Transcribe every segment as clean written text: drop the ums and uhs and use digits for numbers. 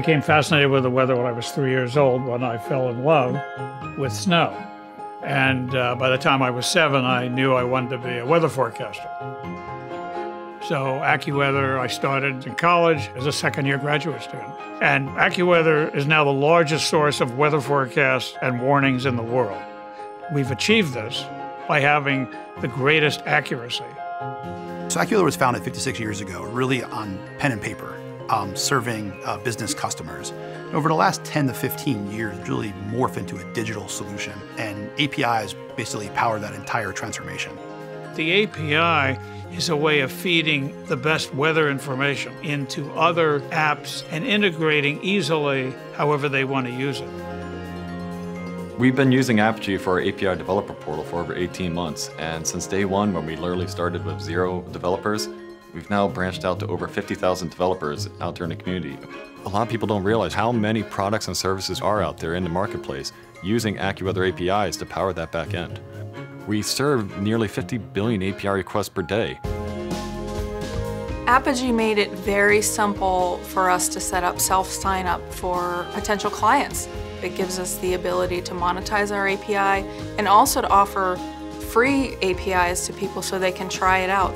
became fascinated with the weather when I was 3 years old, when I fell in love with snow. And by the time I was 7, I knew I wanted to be a weather forecaster. So AccuWeather, I started in college as a second-year graduate student. And AccuWeather is now the largest source of weather forecasts and warnings in the world. We've achieved this by having the greatest accuracy. So AccuWeather was founded 56 years ago, really on pen and paper, serving business customers. And over the last 10 to 15 years, it's really morphed into a digital solution, and APIs basically power that entire transformation. The API is a way of feeding the best weather information into other apps and integrating easily however they want to use it. We've been using Apigee for our API developer portal for over 18 months, and since day one, when we literally started with 0 developers, we've now branched out to over 50,000 developers out there in the community. A lot of people don't realize how many products and services are out there in the marketplace using AccuWeather APIs to power that back end. We serve nearly 50 billion API requests per day. Apigee made it very simple for us to set up self-sign-up for potential clients. It gives us the ability to monetize our API and also to offer free APIs to people so they can try it out.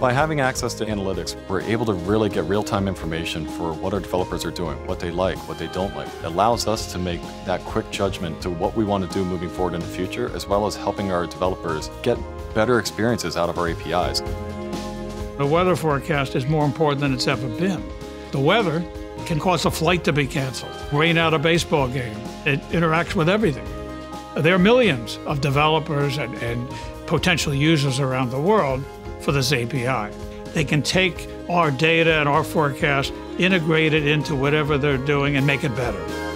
By having access to analytics, we're able to really get real-time information for what our developers are doing, what they like, what they don't like. It allows us to make that quick judgment to what we want to do moving forward in the future, as well as helping our developers get better experiences out of our APIs. The weather forecast is more important than it's ever been. The weather can cause a flight to be canceled, rain out a baseball game. It interacts with everything. There are millions of developers and potential users around the world for this API. They can take our data and our forecast, integrate it into whatever they're doing, and make it better.